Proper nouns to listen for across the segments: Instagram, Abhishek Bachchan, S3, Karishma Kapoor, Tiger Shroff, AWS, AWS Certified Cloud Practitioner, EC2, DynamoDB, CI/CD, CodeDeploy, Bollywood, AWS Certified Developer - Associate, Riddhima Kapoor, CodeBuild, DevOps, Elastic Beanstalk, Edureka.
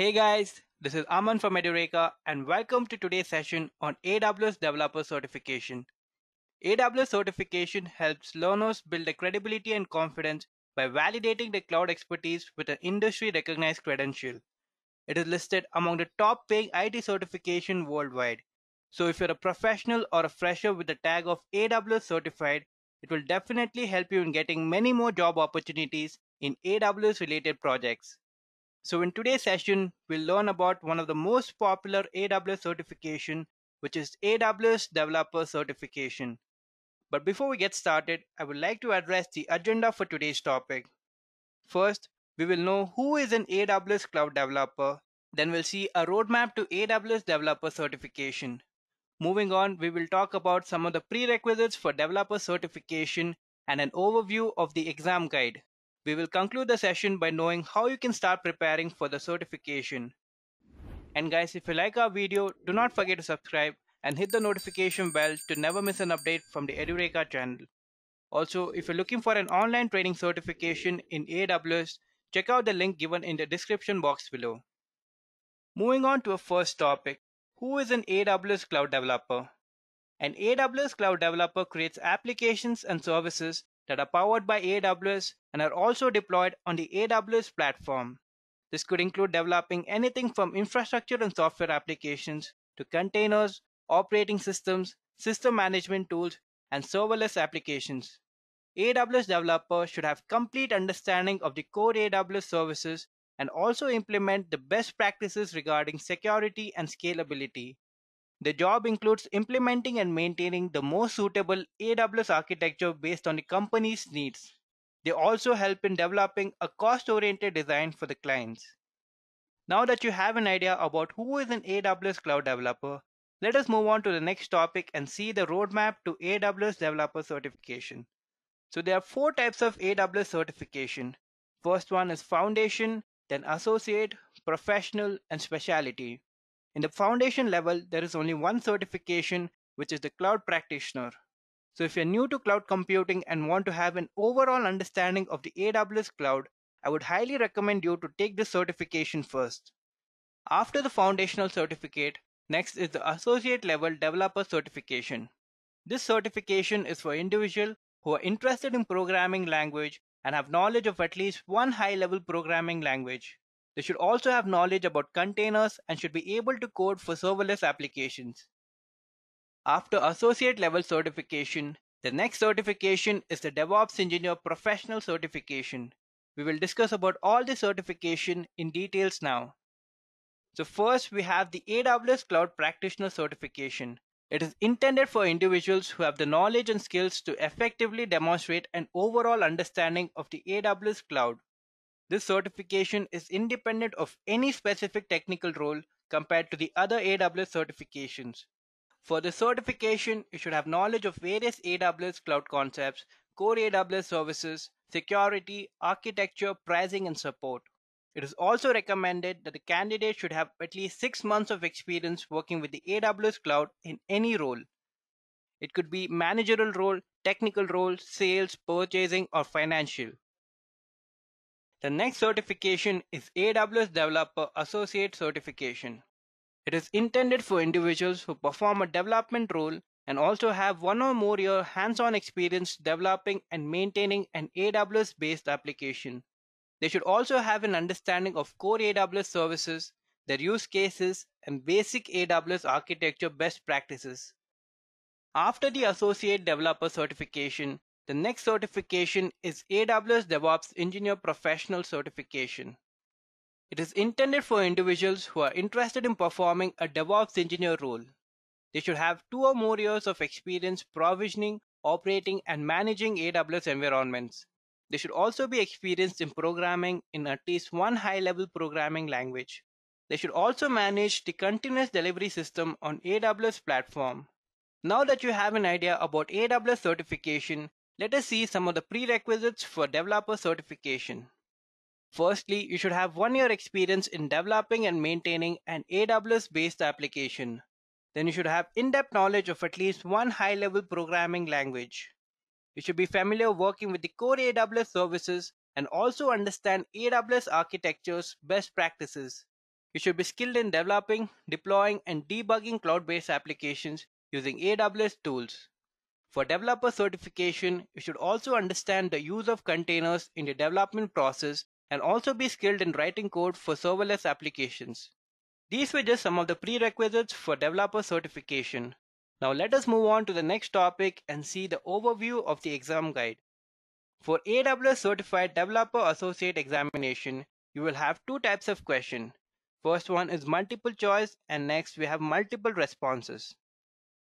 Hey guys, this is Aman from Edureka and welcome to today's session on AWS Developer Certification. AWS Certification helps learners build their credibility and confidence by validating their cloud expertise with an industry-recognized credential. It is listed among the top-paying IT certification worldwide. So if you're a professional or a fresher with the tag of AWS Certified, it will definitely help you in getting many more job opportunities in AWS-related projects. So in today's session, we'll learn about one of the most popular AWS certification, which is AWS Developer Certification. But before we get started, I would like to address the agenda for today's topic. First, we will know who is an AWS Cloud Developer. Then we'll see a roadmap to AWS Developer Certification. Moving on, we will talk about some of the prerequisites for developer certification and an overview of the exam guide. We will conclude the session by knowing how you can start preparing for the certification. And guys, if you like our video, do not forget to subscribe and hit the notification bell to never miss an update from the Edureka channel. Also, if you're looking for an online training certification in AWS, check out the link given in the description box below. Moving on to our first topic, who is an AWS Cloud Developer? An AWS Cloud Developer creates applications and services that are powered by AWS and are also deployed on the AWS platform. This could include developing anything from infrastructure and software applications to containers, operating systems, system management tools, and serverless applications. AWS developers should have complete understanding of the core AWS services and also implement the best practices regarding security and scalability. The job includes implementing and maintaining the most suitable AWS architecture based on the company's needs. They also help in developing a cost-oriented design for the clients. Now that you have an idea about who is an AWS Cloud Developer, let us move on to the next topic and see the roadmap to AWS Developer Certification. So there are four types of AWS certification. First one is Foundation, then Associate, Professional, and Specialty. In the foundation level, there is only one certification, which is the Cloud Practitioner. So if you're new to cloud computing and want to have an overall understanding of the AWS cloud, I would highly recommend you to take this certification first. After the foundational certificate, next is the associate level developer certification. This certification is for individuals who are interested in programming language and have knowledge of at least one high-level programming language. They should also have knowledge about containers and should be able to code for serverless applications. After associate level certification, the next certification is the DevOps Engineer Professional Certification. We will discuss about all the certification in details now. So first we have the AWS Cloud Practitioner Certification. It is intended for individuals who have the knowledge and skills to effectively demonstrate an overall understanding of the AWS cloud. This certification is independent of any specific technical role compared to the other AWS certifications. For the certification, you should have knowledge of various AWS cloud concepts, core AWS services, security, architecture, pricing, and support. It is also recommended that the candidate should have at least 6 months of experience working with the AWS cloud in any role. It could be managerial role, technical role, sales, purchasing, or financial. The next certification is AWS Developer Associate Certification. It is intended for individuals who perform a development role and also have 1 or more years hands-on experience developing and maintaining an AWS-based application. They should also have an understanding of core AWS services, their use cases, and basic AWS architecture best practices. After the Associate Developer Certification, the next certification is AWS DevOps Engineer Professional Certification. It is intended for individuals who are interested in performing a DevOps engineer role. They should have 2 or more years of experience provisioning, operating, and managing AWS environments. They should also be experienced in programming in at least one high-level programming language. They should also manage the continuous delivery system on AWS platform. Now that you have an idea about AWS certification, let us see some of the prerequisites for developer certification. Firstly, you should have 1 year experience in developing and maintaining an AWS-based application. Then you should have in-depth knowledge of at least one high-level programming language. You should be familiar working with the core AWS services and also understand AWS architectures best practices. You should be skilled in developing, deploying, and debugging cloud-based applications using AWS tools. For developer certification, you should also understand the use of containers in the development process and also be skilled in writing code for serverless applications. These were just some of the prerequisites for developer certification. Now let us move on to the next topic and see the overview of the exam guide. For AWS Certified Developer Associate examination, you will have two types of question. First one is multiple choice and next we have multiple responses.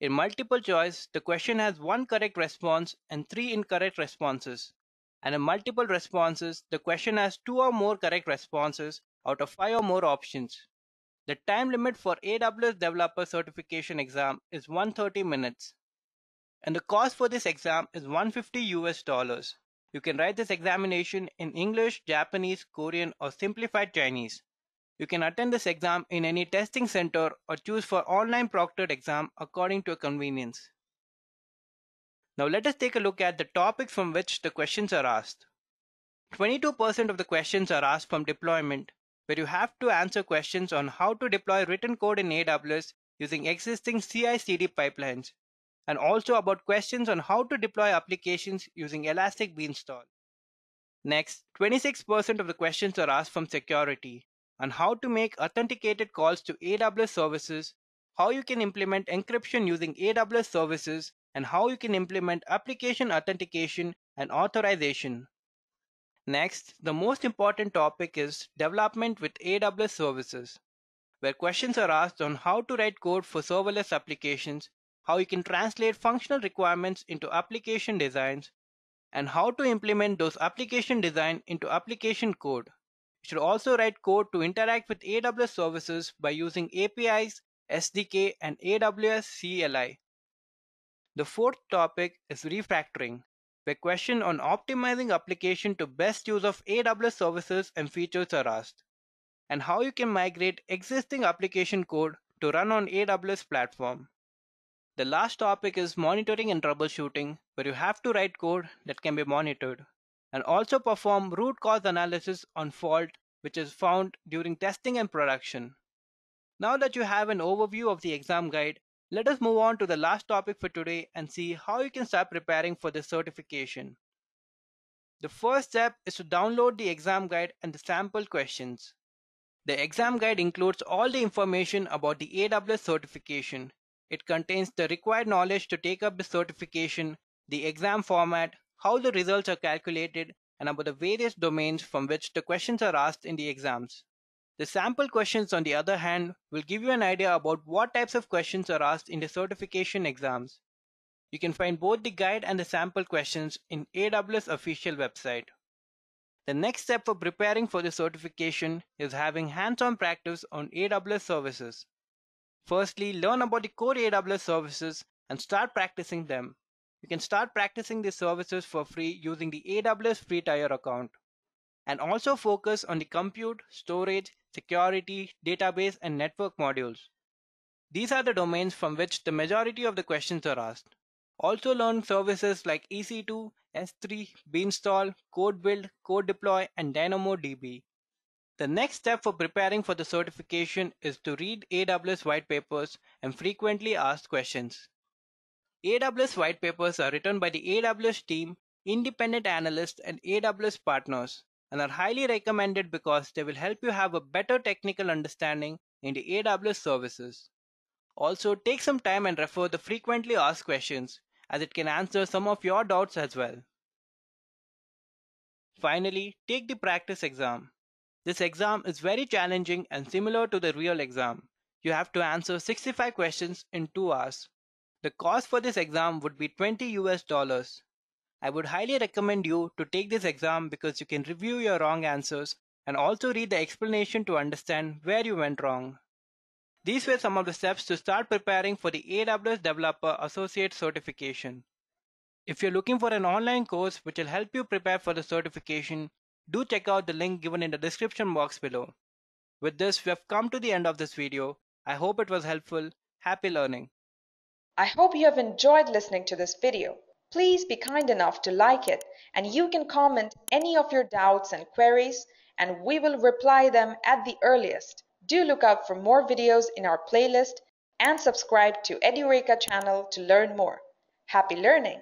In multiple choice, the question has one correct response and three incorrect responses. And in multiple responses, the question has two or more correct responses out of five or more options. The time limit for AWS Developer Certification exam is 130 minutes. And the cost for this exam is $150. You can write this examination in English, Japanese, Korean, or simplified Chinese. You can attend this exam in any testing center or choose for online proctored exam according to your convenience. Now let us take a look at the topics from which the questions are asked. 22% of the questions are asked from deployment, where you have to answer questions on how to deploy written code in AWS using existing CI/CD pipelines, and also about questions on how to deploy applications using Elastic Beanstalk. Next, 26% of the questions are asked from security, on how to make authenticated calls to AWS services, how you can implement encryption using AWS services, and how you can implement application authentication and authorization. Next, the most important topic is development with AWS services, where questions are asked on how to write code for serverless applications, how you can translate functional requirements into application designs, and how to implement those application design into application code. You should also write code to interact with AWS services by using APIs, SDK, and AWS CLI. The fourth topic is refactoring, where questions on optimizing application to best use of AWS services and features are asked, and how you can migrate existing application code to run on AWS platform. The last topic is monitoring and troubleshooting, where you have to write code that can be monitored and also perform root cause analysis on fault which is found during testing and production. Now that you have an overview of the exam guide, let us move on to the last topic for today and see how you can start preparing for the certification. The first step is to download the exam guide and the sample questions. The exam guide includes all the information about the AWS certification. It contains the required knowledge to take up the certification, the exam format, how the results are calculated, and about the various domains from which the questions are asked in the exams. The sample questions, on the other hand, will give you an idea about what types of questions are asked in the certification exams. You can find both the guide and the sample questions in AWS official website. The next step for preparing for the certification is having hands-on practice on AWS services. Firstly, learn about the core AWS services and start practicing them. You can start practicing these services for free using the AWS free tier account. And also focus on the compute, storage, security, database, and network modules. These are the domains from which the majority of the questions are asked. Also learn services like EC2, S3, Beanstalk, CodeBuild, CodeDeploy, and DynamoDB. The next step for preparing for the certification is to read AWS white papers and frequently asked questions. AWS white papers are written by the AWS team, independent analysts, and AWS partners, and are highly recommended because they will help you have a better technical understanding in the AWS services. Also, take some time and refer the frequently asked questions, as it can answer some of your doubts as well. Finally, take the practice exam. This exam is very challenging and similar to the real exam. You have to answer 65 questions in 2 hours. The cost for this exam would be $20. I would highly recommend you to take this exam because you can review your wrong answers and also read the explanation to understand where you went wrong. These were some of the steps to start preparing for the AWS Developer Associate certification. If you're looking for an online course which will help you prepare for the certification, do check out the link given in the description box below. With this, we have come to the end of this video. I hope it was helpful. Happy learning. I hope you have enjoyed listening to this video. Please be kind enough to like it, and you can comment any of your doubts and queries, and we will reply them at the earliest. Do look out for more videos in our playlist and subscribe to Edureka channel to learn more. Happy learning!